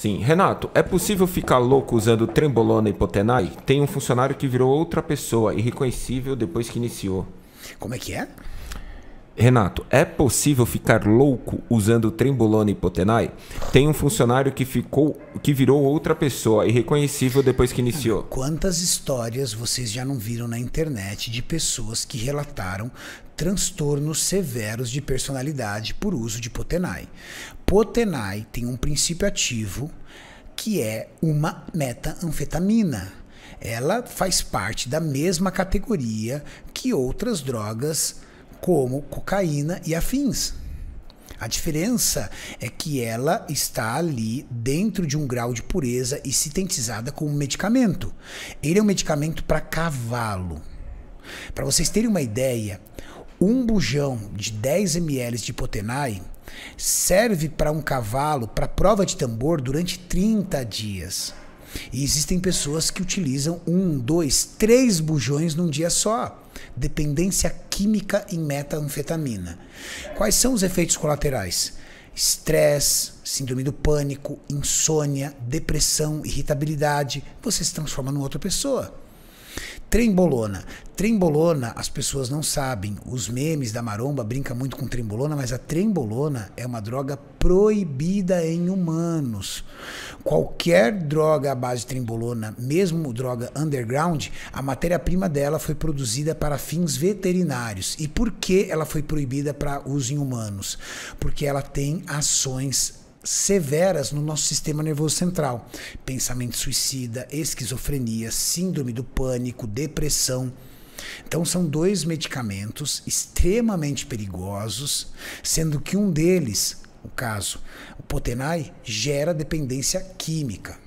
Sim, Renato, é possível ficar louco usando Trembolona e Potenay? Tem um funcionário que virou outra pessoa, irreconhecível depois que iniciou. Como é que é? Renato, é possível ficar louco usando Trembolona e Potenay? Tem um funcionário que virou outra pessoa, irreconhecível depois que iniciou. Quantas histórias vocês já não viram na internet de pessoas que relataram transtornos severos de personalidade por uso de Potenay? Potenay tem um princípio ativo que é uma metanfetamina. Ela faz parte da mesma categoria que outras drogas como cocaína e afins. A diferença é que ela está ali dentro de um grau de pureza e sintetizada como medicamento. Ele é um medicamento para cavalo. Para vocês terem uma ideia, um bujão de 10 ml de Potenay serve para um cavalo, para prova de tambor, durante 30 dias. E existem pessoas que utilizam 1, 2, 3 bujões num dia só. Dependência química em metanfetamina. Quais são os efeitos colaterais? Estresse, síndrome do pânico, insônia, depressão, irritabilidade. Você se transforma em outra pessoa. Trembolona. Trembolona, as pessoas não sabem. Os memes da maromba brincam muito com trembolona, mas a trembolona é uma droga proibida em humanos. Qualquer droga à base de trembolona, mesmo droga underground, a matéria-prima dela foi produzida para fins veterinários. E por que ela foi proibida para uso em humanos? Porque ela tem ações severas no nosso sistema nervoso central. Pensamento suicida, esquizofrenia, síndrome do pânico, depressão. Então são 2 medicamentos extremamente perigosos, sendo que um deles, no caso, o Potenay, gera dependência química.